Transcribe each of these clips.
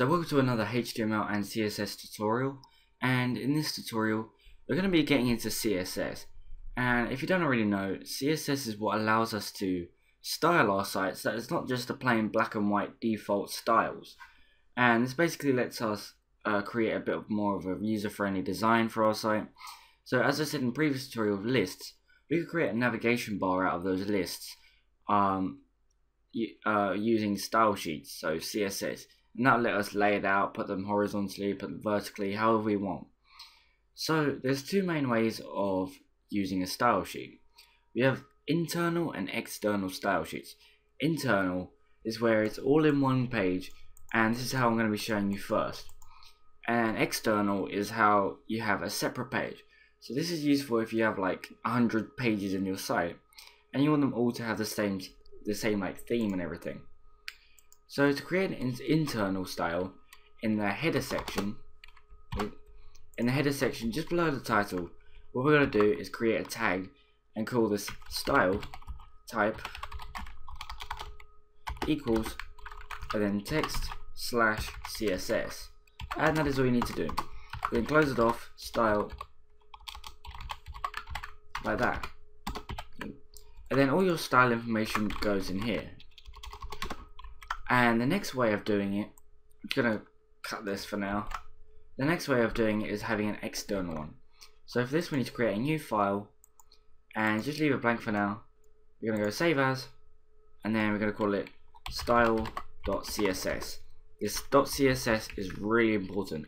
So welcome to another HTML and CSS tutorial, and in this tutorial we're going to be getting into CSS. And if you don't already know, CSS is what allows us to style our sites, so it's not just a plain black and white default styles. And this basically lets us create a bit more of a user-friendly design for our site. So as I said in the previous tutorial of lists, we could create a navigation bar out of those lists using style sheets, so CSS. And that'll let us lay it out, put them horizontally, put them vertically, however we want. So there's two main ways of using a style sheet. We have internal and external style sheets. Internal is where it's all in one page, and this is how I'm going to be showing you first. And external is how you have a separate page. So this is useful if you have like 100 pages in your site, and you want them all to have the same like theme and everything. So to create an internal style, in the header section just below the title, what we're going to do is create a tag and call this style type equals and then text slash CSS, and that is all you need to do. Then close it off, style, like that, and then all your style information goes in here. And the next way of doing it, I'm just going to cut this for now. The next way of doing it is having an external one. So for this we need to create a new file, and just leave it blank for now. We're going to go save as, and then we're going to call it style.css. This .css is really important.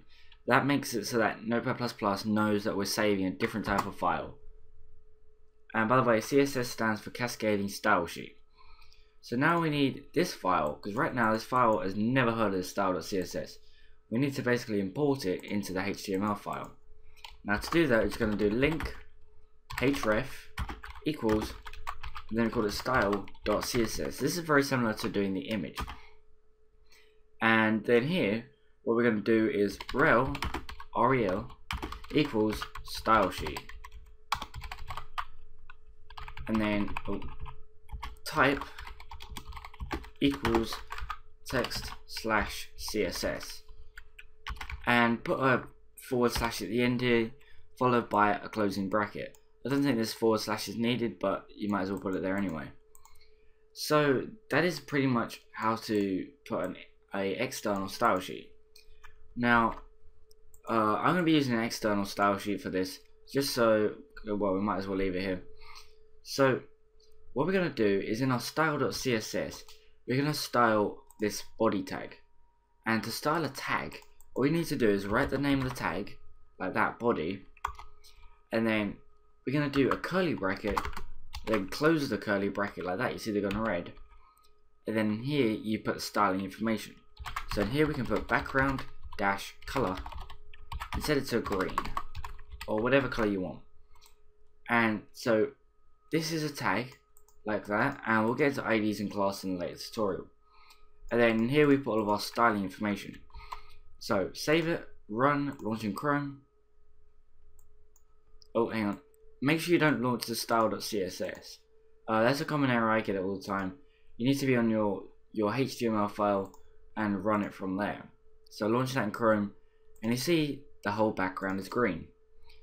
That makes it so that Notepad++ knows that we're saving a different type of file. And by the way, CSS stands for Cascading Style Sheet. So now we need this file, because right now this file has never heard of the style.css. We need to basically import it into the HTML file. Now to do that, it's going to do link href equals, and then call it style.css. This is very similar to doing the image. And then here, what we're going to do is rel equals style sheet, and then type equals text slash CSS, and put a / at the end here, followed by a closing bracket. I don't think this / is needed, but you might as well put it there anyway. So that is pretty much how to put an external style sheet. Now I'm going to be using an external style sheet for this, just so, well, we might as well leave it here. So what we're going to do is, in our style.css, we're going to style this body tag. And to style a tag, all you need to do is write the name of the tag, like that, body, and then we're going to do a curly bracket, then close the curly bracket like that. You see they're gone red, and then here you put styling information. So in here we can put background dash color and set it to green or whatever color you want. And so this is a tag like that, and we'll get to IDs and class in the later tutorial. And then here we put all of our styling information. So save it, run, launching Chrome. Oh, hang on, make sure you don't launch the style.css. That's a common error, I get it all the time. You need to be on your HTML file and run it from there. So launch that in Chrome, and you see the whole background is green,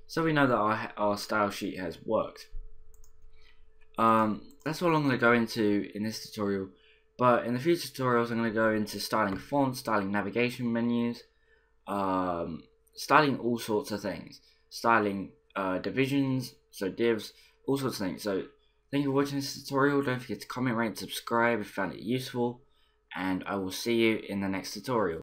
so we know that our style sheet has worked. That's all I'm going to go into in this tutorial, but in the future tutorials I'm going to go into styling fonts, styling navigation menus, styling all sorts of things, styling divisions, so divs, all sorts of things. So thank you for watching this tutorial, don't forget to comment, rate, and subscribe if you found it useful, and I will see you in the next tutorial.